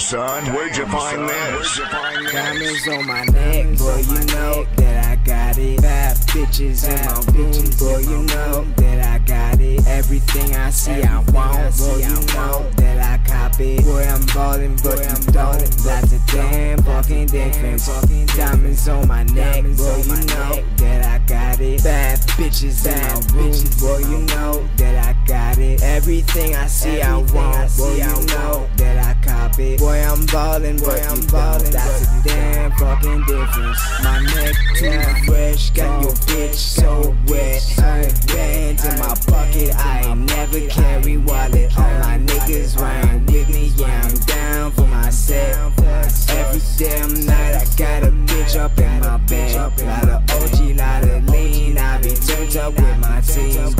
son. Where'd you find this? Diamonds on my neck, boy, you know that I got it. Bad bitches in my room, boy, you know that I got it. Everything I see, I want, boy, you know that I cop it. Boy, I'm ballin', but I'm ballin'. Lots of damn fucking difference. Diamonds on my neck, boy, you know that I got it. Bad bitches in my room, boy, you know that I got it. Everything I see, I want, boy, you know that I cop it. Boy, I'm ballin', boy, I'm ballin'. That's a damn fucking difference. My neck too fresh, got your bitch so wet. Bands in my pocket, I ain't never carry wallet. All my niggas riding with me, yeah, I'm down for myself. Every damn night I got a bitch up in my bed. Lot of OG, lot of lean, I be turned up with my team.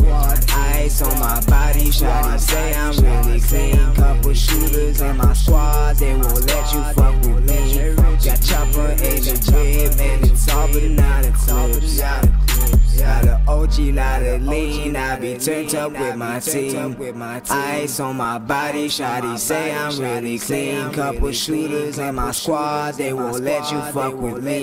Ice on my body, shawty say I'm really clean. Couple shooters in my squad, they won't let you fuck with me. Got chopper in the crib, and it's all but not a clip. Lot of OG, lot of lean, I be turned up with my team. Ice on my body, shawty say I'm really clean. Couple shooters in my squad, they won't let you fuck with me.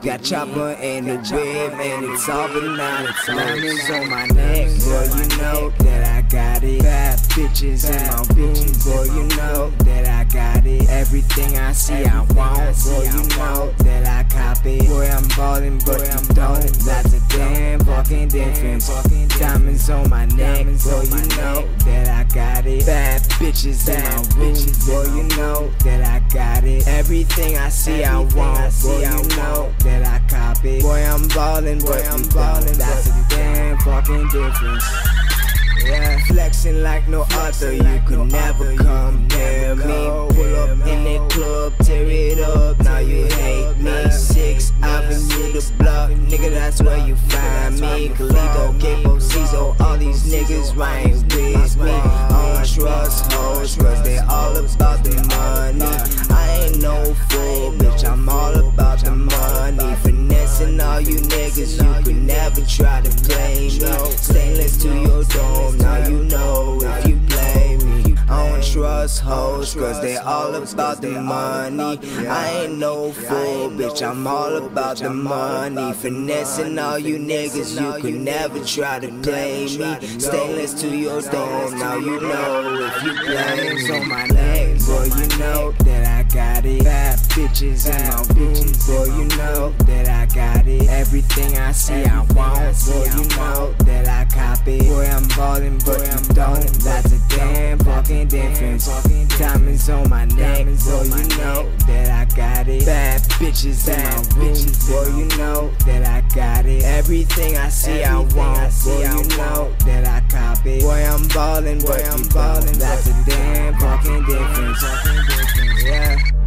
Got chopper in the crib, and it's all but not a clip. Diamonds on my neck, boy, you know that I got it. Bad bitches in my room, boy, you know that I got it. Everything I see, I want, boy, you know that I cop it. Boy, I'm ballin', but I'm ballin'. Lots of damn fucking difference. Diamonds on my neck, boy, you know that I got it. Bad bitches in my room, boy, you know that I got it. Everything I see, I want, boy, you know that I cop it. Boy, I'm ballin', boy, I'm ballin'. That's a damn fucking difference. Yeah, flexing like no other, you could never compare me. Pull up in the club, tear it up, now you hate me. 6th Avenue the block, nigga, that's where you find me. Calico, Capo, Ciso, all these niggas riding with me. On trust, hoes, trust, they all about the money. I ain't no fool, bitch, I'm all about the money. Finessing all you niggas, you could never try to play me. Stainless to your dome, now you know if you play me. I don't trust hoes, cause they all about the money. I ain't no fool, bitch, I'm all about the money. Finessing all you niggas, you could never try to play me. Stainless to your dome, now you know if you play me. On my neck, boy, you know that I got it. Bad bitches in my room, boy, you know that I got it. Everything I see, I want, boy, you know that I cop it. Boy, I'm ballin', but I'm ballin'. That's a damn fucking difference. Diamonds on my neck, boy, you know that I got it. Bad bitches in my room, boy, you know that I got it. Everything I see, I want, boy, you know that I cop it. Boy, I'm ballin', boy, I'm ballin'. That's a damn fucking difference. Yeah.